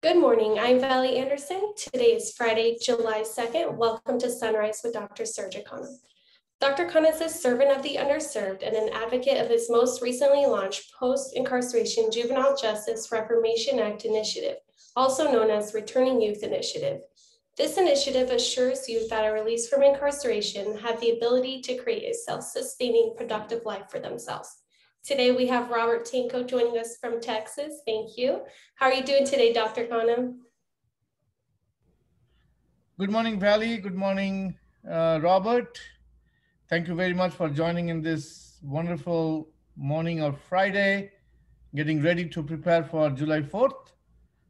Good morning, I'm Valerie Anderson. Today is Friday, July 2nd. Welcome to Sunrise with Dr. Surajit Khanna. Dr. Khanna is a servant of the underserved and an advocate of his most recently launched Post-Incarceration Juvenile Justice Reformation Act initiative, also known as Returning Youth Initiative. This initiative assures youth that are released from incarceration have the ability to create a self-sustaining, productive life for themselves. Today, we have Robert Tanko joining us from Texas. Thank you. How are you doing today, Dr. Khanna? Good morning, Valerie. Good morning, Robert. Thank you very much for joining in this wonderful morning of Friday, getting ready to prepare for July 4th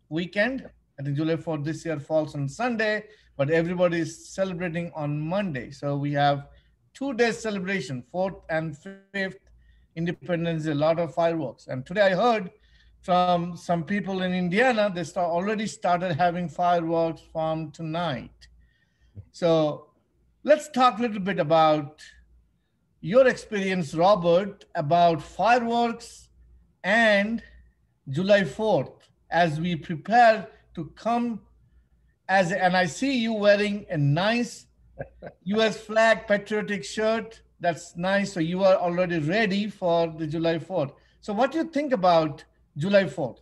weekend. I think July 4th this year falls on Sunday, but everybody is celebrating on Monday. So we have 2 days celebration, 4th and 5th. Independence, a lot of fireworks. And today I heard from some people in Indiana, they already started having fireworks from tonight. So let's talk a little bit about your experience, Robert, about fireworks and July 4th as we prepare to come as, and I see you wearing a nice US flag patriotic shirt. That's nice. So you are already ready for the July 4th. So what do you think about July 4th?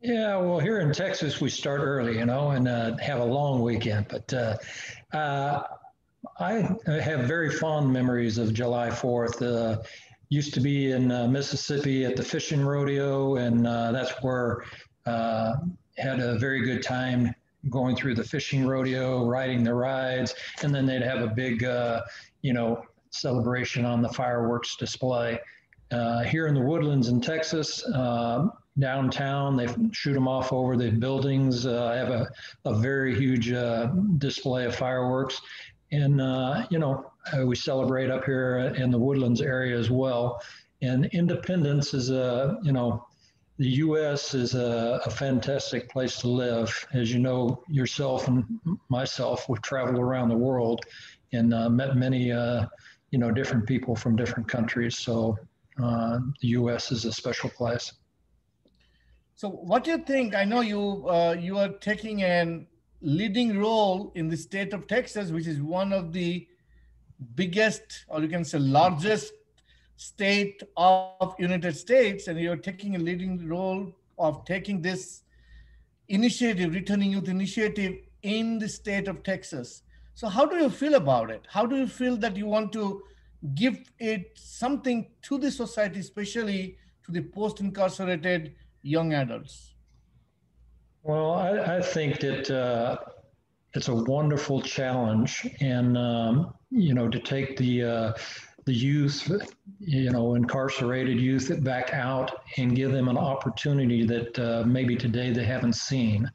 Yeah, well, here in Texas, we start early, you know, and have a long weekend. But I have very fond memories of July 4th. Used to be in Mississippi at the fishing rodeo, and that's where had a very good time going through the fishing rodeo, riding the rides, and then they'd have a big, you know, celebration on the fireworks display. Here in the Woodlands in Texas, downtown, they shoot them off over the buildings. I have a very huge display of fireworks. And, you know, we celebrate up here in the Woodlands area as well. And independence is a, you know, the U.S. is a fantastic place to live. As you know, yourself and myself, we've traveled around the world and met many you know, different people from different countries. So the U.S. is a special place. So what do you think? I know you, you are taking a leading role in the state of Texas, which is one of the biggest, or you can say largest state of United States. And you're taking a leading role of taking this initiative, Returning Youth Initiative, in the state of Texas. So how do you feel about it? How do you feel that you want to give it something to the society, especially to the post-incarcerated young adults? Well, I think that it's a wonderful challenge, and you know, to take the youth, you know, incarcerated youth back out and give them an opportunity that maybe today they haven't seen.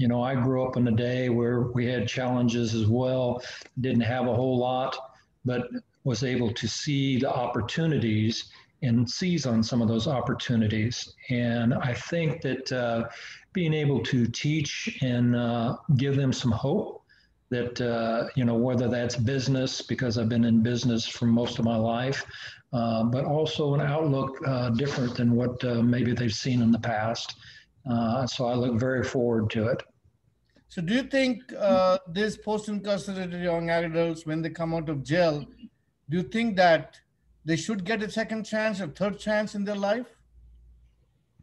You know, I grew up in a day where we had challenges as well, didn't have a whole lot, but was able to see the opportunities and seize on some of those opportunities. And I think that being able to teach and give them some hope that, you know, whether that's business, because I've been in business for most of my life, but also an outlook different than what maybe they've seen in the past. So I look very forward to it. So do you think these post-incarcerated young adults, when they come out of jail, do you think that they should get a second chance or third chance in their life?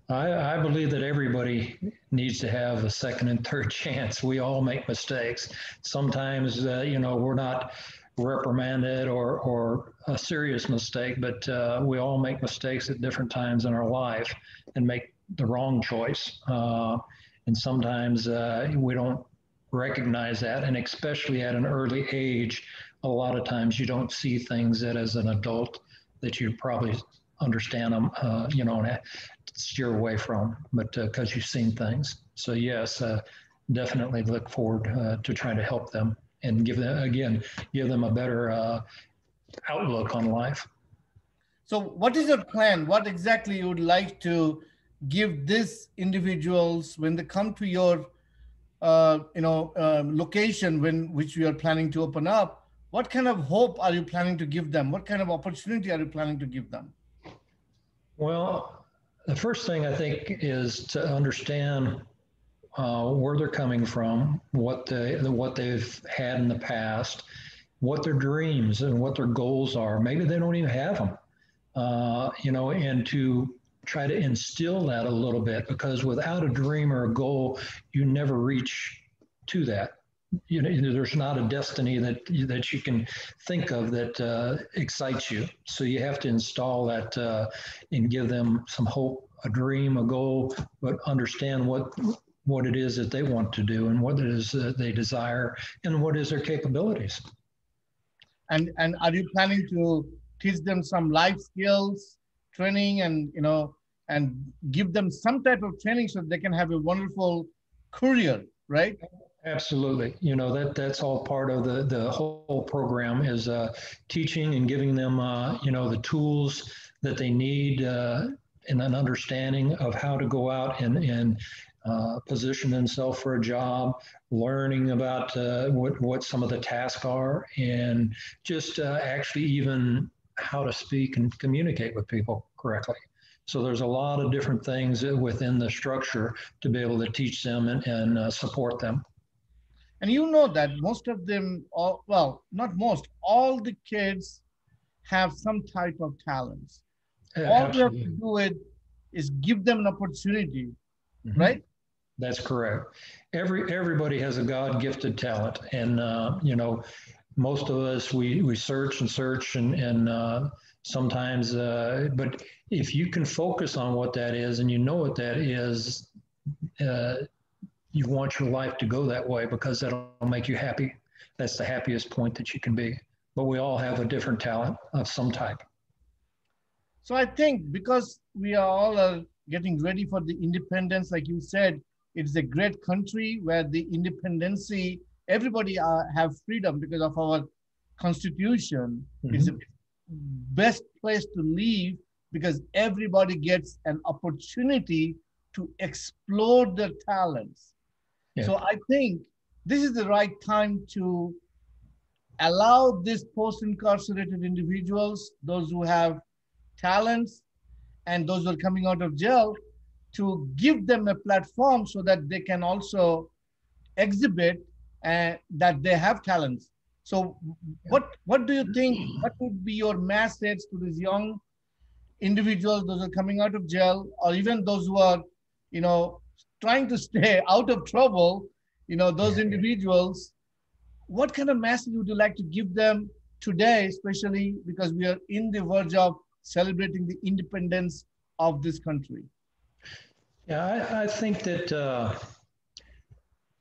I believe that everybody needs to have a second and third chance. We all make mistakes. Sometimes, you know, we're not reprimanded or a serious mistake, but we all make mistakes at different times in our life and make the wrong choice. And sometimes we don't recognize that. And especially at an early age, a lot of times you don't see things that as an adult that you probably understand them, you know, and steer away from, but because you've seen things. So yes, definitely look forward to trying to help them and give them, again, give them a better outlook on life. So what is your plan? What exactly you would like to give these individuals when they come to your, you know, location when which you are planning to open up? What kind of hope are you planning to give them? What kind of opportunity are you planning to give them? Well, The first thing I think is to understand where they're coming from, what they've had in the past, what their dreams and what their goals are. Maybe they don't even have them, and to try to instill that a little bit, because without a dream or a goal, you never reach to that. You know, there's not a destiny that you can think of that excites you. So you have to install that and give them some hope, a dream, a goal, but understand what it is that they want to do and what it is that they desire and what is their capabilities. And are you planning to teach them some life skills, training, and give them some type of training so they can have a wonderful career, right? Absolutely. That's all part of the whole program is teaching and giving them, the tools that they need and an understanding of how to go out and position themselves for a job, learning about what some of the tasks are, and just actually even how to speak and communicate with people correctly. So there's a lot of different things within the structure to be able to teach them and support them. And you know that most of them, all the kids have some type of talents. Yeah, all you have to do is give them an opportunity, mm-hmm. right? That's correct. Everybody has a God-gifted talent. And, most of us, we search and sometimes, but if you can focus on what that is and you know what that is, you want your life to go that way because that'll make you happy. That's the happiest point that you can be. But we all have a different talent of some type. So I think because we are all getting ready for the independence, like you said, it's a great country where the independency, everybody have freedom because of our Constitution. Mm-hmm. It's the best place to live because everybody gets an opportunity to explore their talents. Yeah. So I think this is the right time to allow these post-incarcerated individuals, those who have talents and those who are coming out of jail, to give them a platform so that they can also exhibit that they have talents. So what do you think, what would be your message to these young individuals, those who are coming out of jail, or even those who are, trying to stay out of trouble, those individuals, what kind of message would you like to give them today, especially because we are in the verge of celebrating the independence of this country? Yeah, I think that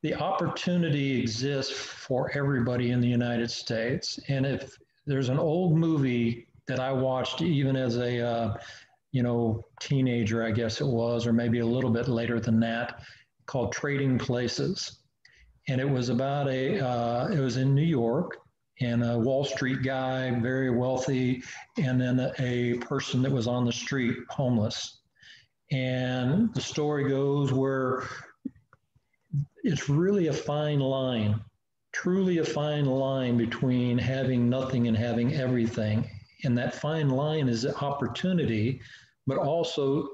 the opportunity exists for everybody in the United States. And if there's an old movie that I watched even as a, teenager, I guess it was, or maybe a little bit later than that, called Trading Places. And it was about it was in New York, and a Wall Street guy, very wealthy, and then a person that was on the street, homeless. And the story goes where it's really a fine line, truly a fine line between having nothing and having everything. And that fine line is the opportunity, but also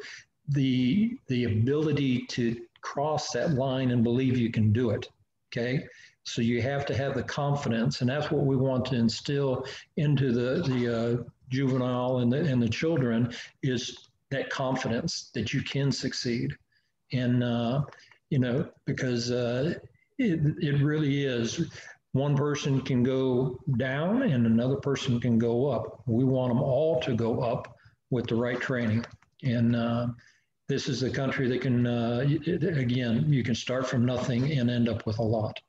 the ability to cross that line and believe you can do it, okay? So you have to have the confidence, and that's what we want to instill into the juvenile and the children, is that confidence that you can succeed. And, because it really is. One person can go down and another person can go up. We want them all to go up with the right training. And this is a country that can, again, you can start from nothing and end up with a lot.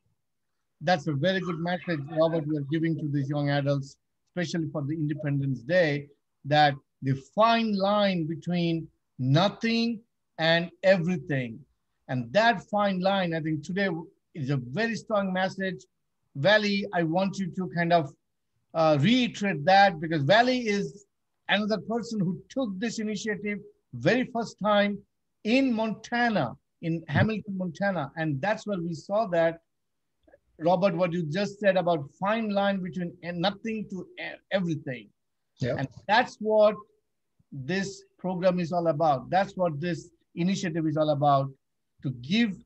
That's a very good message, Robert, we're giving to these young adults, especially for the Independence Day, that the fine line between nothing and everything. And that fine line, I think today is a very strong message. Valley, I want you to kind of reiterate that, because Valley is another person who took this initiative very first time in Montana, in Hamilton, Montana. And that's where we saw that, Robert, what you just said about fine line between nothing to everything. Yep. And that's what this program is all about. That's what this initiative is all about, to give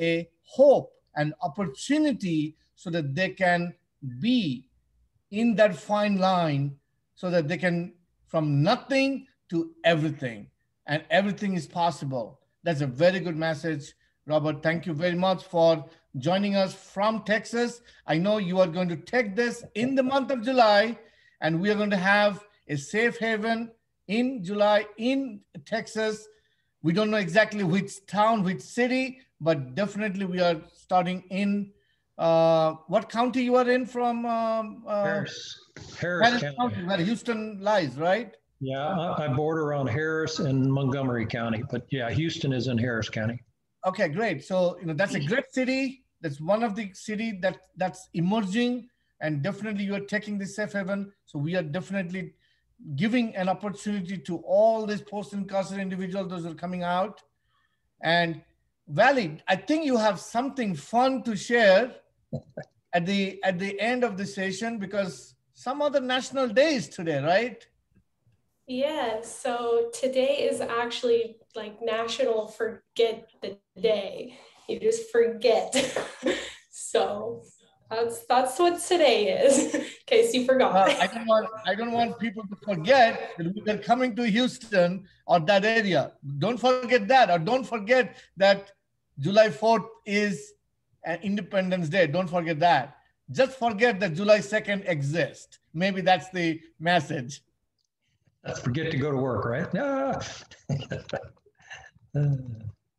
a hope and opportunity so that they can be in that fine line, so that they can, from nothing to everything, and everything is possible. That's a very good message, Robert. Thank you very much for joining us from Texas. I know you are going to take this in the month of July, and we are going to have a safe haven in July in Texas. We don't know exactly which town, which city, but definitely we are starting in, what county you are in from? Harris County, where Houston lies, right? Yeah, I border on Harris and Montgomery County, but yeah, Houston is in Harris County. Okay, great. So, you know, that's a great city. That's one of the cities that's emerging, and definitely you are taking the safe haven. So we are definitely giving an opportunity to all these post-incarcerated individuals, those are coming out. And Valerie, I think you have something fun to share at the end of the session, because some other national days today, right? Yeah, so today is actually like National Forget the Day. You just forget. So that's what today is, in case you forgot. I don't want people to forget that they're coming to Houston or that area. Don't forget that, or don't forget that July 4th is an Independence Day. Don't forget that. Just forget that July 2nd exists. Maybe that's the message. Let's forget to go to work, right? No.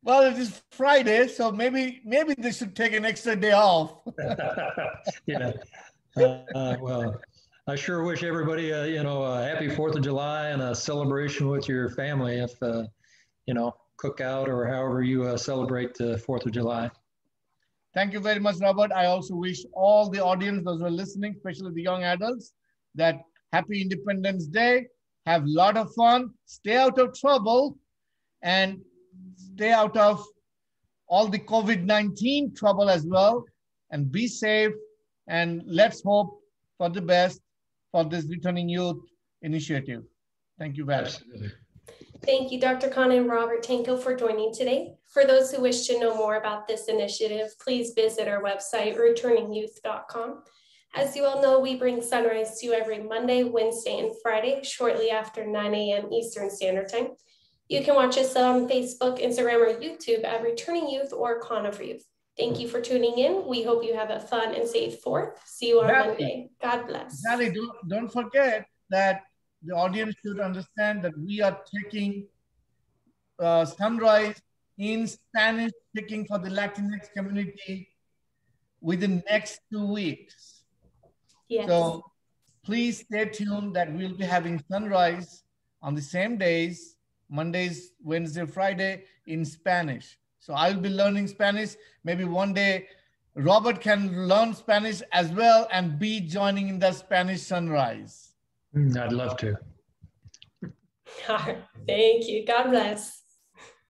Well, it is Friday, so maybe they should take an extra day off. Yeah. Well, I sure wish everybody, a happy 4th of July and a celebration with your family, if, cookout or however you celebrate the 4th of July. Thank you very much, Robert. I also wish all the audience, those who are listening, especially the young adults, that happy Independence Day. Have a lot of fun, stay out of trouble, and stay out of all the COVID-19 trouble as well, and be safe, and let's hope for the best for this Returning Youth Initiative. Thank you, Valerie. Thank you, Dr. Khanna and Robert Tanko, for joining today. For those who wish to know more about this initiative, please visit our website, returningyouth.com. As you all know, we bring Sunrise to you every Monday, Wednesday, and Friday, shortly after 9 a.m. Eastern Standard Time. You can watch us on Facebook, Instagram, or YouTube at Returning Youth or Con of Youth. Thank you for tuning in. We hope you have a fun and safe 4th. See you on Monday. God bless. Valerie, don't forget that the audience should understand that we are taking Sunrise in Spanish speaking for the Latinx community within the next 2 weeks. Yes. So please stay tuned that we'll be having Sunrise on the same days, Mondays, Wednesday, Friday, in Spanish. So I'll be learning Spanish. Maybe one day Robert can learn Spanish as well and be joining in the Spanish Sunrise. I'd love to. Thank you. God bless.